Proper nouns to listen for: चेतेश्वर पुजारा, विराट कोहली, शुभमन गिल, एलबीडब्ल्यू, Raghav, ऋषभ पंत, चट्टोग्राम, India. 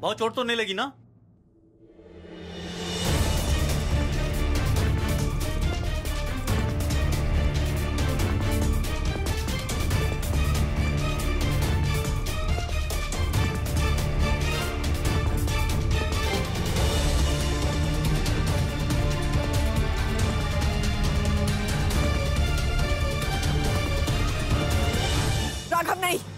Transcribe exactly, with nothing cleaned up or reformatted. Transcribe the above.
बहुत चोट तो नहीं लगी ना? राघव नहीं।